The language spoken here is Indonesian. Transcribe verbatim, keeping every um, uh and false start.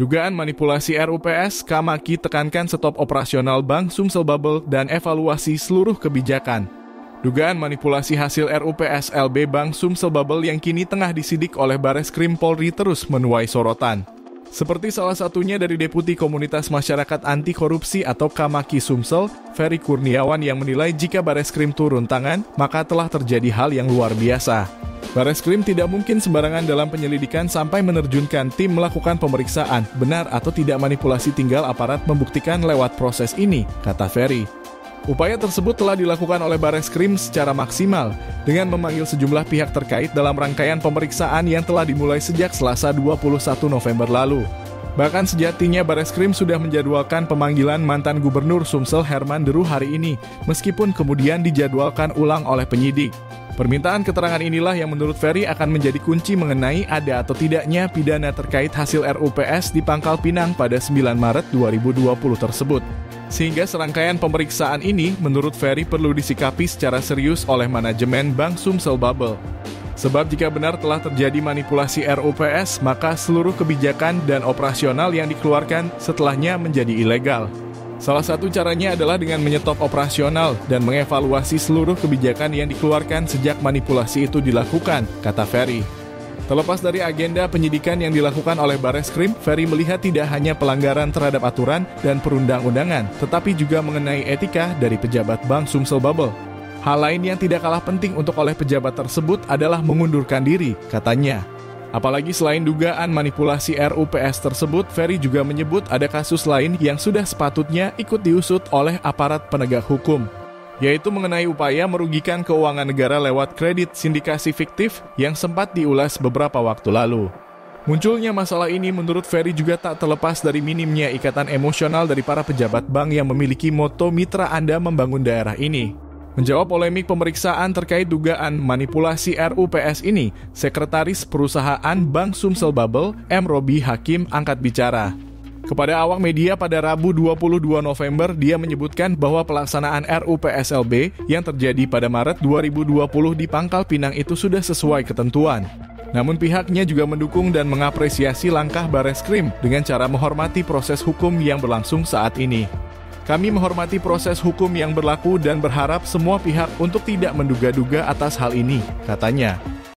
Dugaan manipulasi R U P S, K-M A K I tekankan stop operasional Bank Sumsel Babel dan evaluasi seluruh kebijakan. Dugaan manipulasi hasil R U P S L B Bank Sumsel Babel yang kini tengah disidik oleh Bareskrim Polri terus menuai sorotan. Seperti salah satunya dari Deputi Komunitas Masyarakat Anti Korupsi atau K-M A K I Sumsel, Feri Kurniawan yang menilai jika Bareskrim turun tangan, maka telah terjadi hal yang luar biasa. Bareskrim tidak mungkin sembarangan dalam penyelidikan sampai menerjunkan tim melakukan pemeriksaan, benar atau tidak manipulasi tinggal aparat membuktikan lewat proses ini, kata Feri. Upaya tersebut telah dilakukan oleh Bareskrim secara maksimal, dengan memanggil sejumlah pihak terkait dalam rangkaian pemeriksaan yang telah dimulai sejak Selasa dua puluh satu November lalu. Bahkan sejatinya Bareskrim sudah menjadwalkan pemanggilan mantan Gubernur Sumsel Herman Deru hari ini, meskipun kemudian dijadwalkan ulang oleh penyidik. Permintaan keterangan inilah yang menurut Feri akan menjadi kunci mengenai ada atau tidaknya pidana terkait hasil R U P S di Pangkal Pinang pada sembilan Maret dua ribu dua puluh tersebut. Sehingga serangkaian pemeriksaan ini menurut Feri perlu disikapi secara serius oleh manajemen Bank Sumsel Babel. Sebab jika benar telah terjadi manipulasi R U P S, maka seluruh kebijakan dan operasional yang dikeluarkan setelahnya menjadi ilegal. Salah satu caranya adalah dengan menyetop operasional dan mengevaluasi seluruh kebijakan yang dikeluarkan sejak manipulasi itu dilakukan, kata Feri. Terlepas dari agenda penyidikan yang dilakukan oleh Bareskrim, Feri melihat tidak hanya pelanggaran terhadap aturan dan perundang-undangan, tetapi juga mengenai etika dari pejabat Bank Sumsel Babel. Hal lain yang tidak kalah penting untuk oleh pejabat tersebut adalah mengundurkan diri, katanya. Apalagi selain dugaan manipulasi R U P S tersebut, Feri juga menyebut ada kasus lain yang sudah sepatutnya ikut diusut oleh aparat penegak hukum, yaitu mengenai upaya merugikan keuangan negara lewat kredit sindikasi fiktif yang sempat diulas beberapa waktu lalu. Munculnya masalah ini menurut Feri juga tak terlepas dari minimnya ikatan emosional dari para pejabat bank yang memiliki moto mitra Anda membangun daerah ini. Menjawab polemik pemeriksaan terkait dugaan manipulasi R U P S ini, Sekretaris Perusahaan Bank Sumsel Babel, M Robi Hakim angkat bicara. Kepada awak media pada Rabu dua puluh dua November, dia menyebutkan bahwa pelaksanaan R U P S L B yang terjadi pada Maret dua ribu dua puluh di Pangkal Pinang itu sudah sesuai ketentuan. Namun pihaknya juga mendukung dan mengapresiasi langkah Bareskrim dengan cara menghormati proses hukum yang berlangsung saat ini. Kami menghormati proses hukum yang berlaku dan berharap semua pihak untuk tidak menduga-duga atas hal ini, katanya.